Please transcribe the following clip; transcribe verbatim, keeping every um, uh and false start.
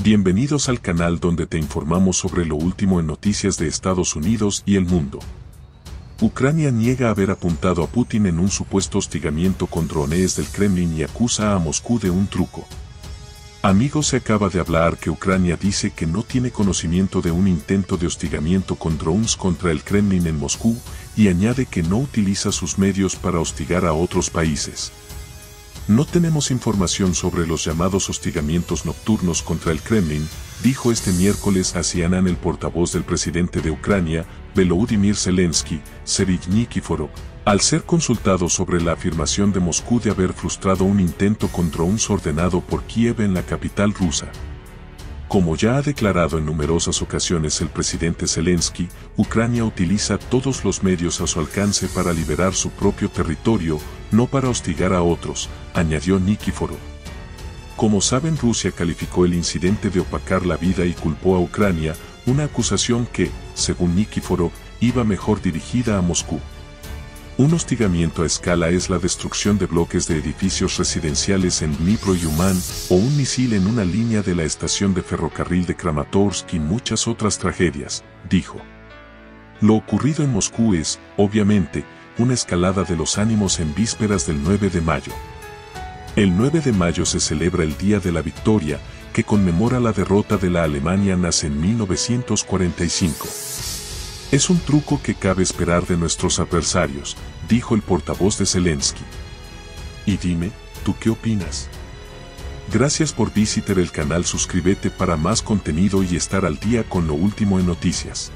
Bienvenidos al canal donde te informamos sobre lo último en noticias de Estados Unidos y el mundo. Ucrania niega haber apuntado a Putin en un supuesto hostigamiento con drones del Kremlin y acusa a Moscú de un truco. Amigos, se acaba de hablar que Ucrania dice que no tiene conocimiento de un intento de hostigamiento con drones contra el Kremlin en Moscú y añade que no utiliza sus medios para hostigar a otros países. No tenemos información sobre los llamados hostigamientos nocturnos contra el Kremlin, dijo este miércoles a C N N el portavoz del presidente de Ucrania, Volodymyr Zelensky, Serhii Nikiforov, al ser consultado sobre la afirmación de Moscú de haber frustrado un intento con drones ordenado por Kiev en la capital rusa. Como ya ha declarado en numerosas ocasiones el presidente Zelensky, Ucrania utiliza todos los medios a su alcance para liberar su propio territorio, no para hostigar a otros, añadió Nikiforov. Como saben, Rusia calificó el incidente de opacar la vida y culpó a Ucrania, una acusación que, según Nikiforov, iba mejor dirigida a Moscú. Un hostigamiento a escala es la destrucción de bloques de edificios residenciales en Dnipro y Uman, o un misil en una línea de la estación de ferrocarril de Kramatorsk y muchas otras tragedias, dijo. Lo ocurrido en Moscú es, obviamente, una escalada de los ánimos en vísperas del nueve de mayo. El nueve de mayo se celebra el Día de la Victoria, que conmemora la derrota de la Alemania nazi en mil novecientos cuarenta y cinco. Es un truco que cabe esperar de nuestros adversarios, dijo el portavoz de Zelensky. Y dime, ¿tú qué opinas? Gracias por visitar el canal, suscríbete para más contenido y estar al día con lo último en noticias.